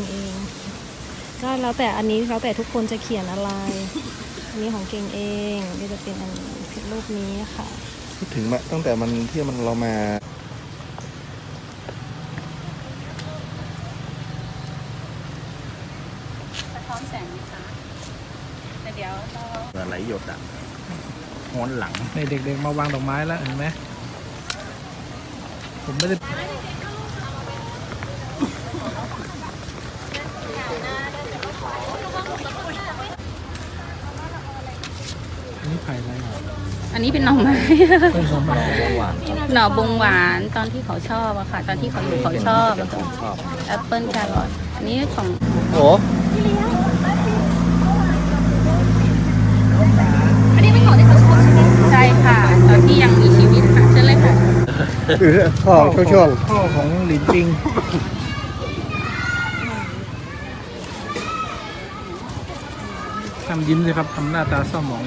งเองก็แล้วแต่อันนี้แล้วแต่ทุกคนจะเขียนอะไรอันนี้ของเก่งเองก็จะเป็นอันพิมพ์รูปนี้ค่ะคิดถึงมาตั้งแต่มันที่มันเรามาสะท้อนแสงนะคะแต่เดี๋ยวเราไหลหยดอ่ะม้วนหลังในเด็กๆมาวางดอกไม้แล้วเห็นไหมผมไม่ได้อันนี้เป็นหน่อไม้หน่อบงหวานตอนที่เขาชอบอะค่ะตอนที่เขาอยู่เขาชอบแอปเปิ้ลแครอทอันนี้ของโอ้อันนี้เป็นของที่เขาชอบใช่ไหมใช่ค่ะตอนที่ยังมีชีวิตค่ะเช่นเลยค่ะพ่อช่วงพ่อของหลินปิงทำยิ้มเลยครับทำหน้าตาเศร้าหมอง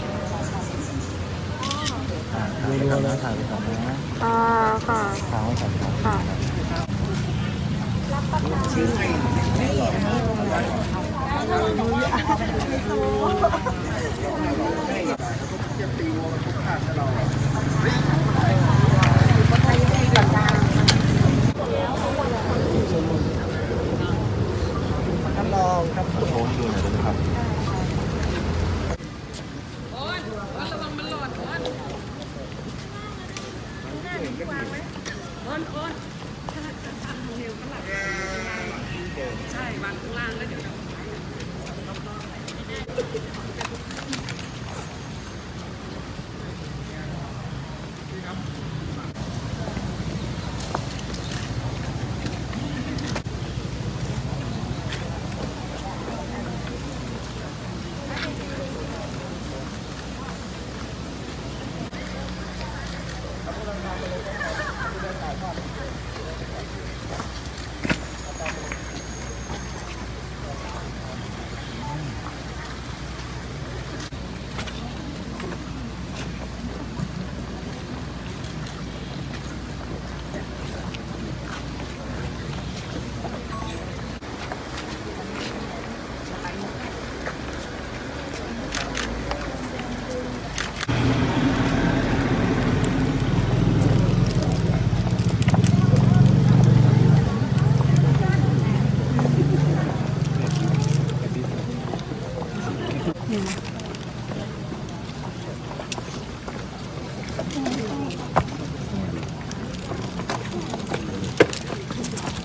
แล้วถ่ายไปสองนะค่ะถ่ายไว้สองค่ะชื่อใครลองครับโชว์ดูหน่อยได้ไหมครับเร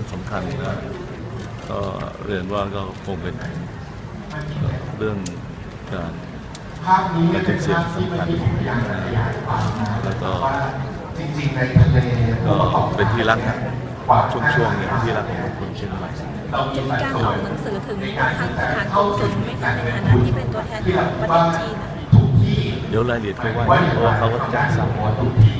ื่องสำคัญนะก็เรียนว่าก็คงเป็นเรื่องการเก็บเสียงสำคัญแล้วก็เป็นที่รักนะช่วงๆเนี่ยที่รักของคนเชียงใหม่จึงการออกหนังสือถึงทางสถานทูตส่วนไม่การในฐานะที่เป็นตัวแทนของประเทศจีนเดี๋ยวรายละเอียดก็ว่าเพราะว่าเขาก็จัดสรร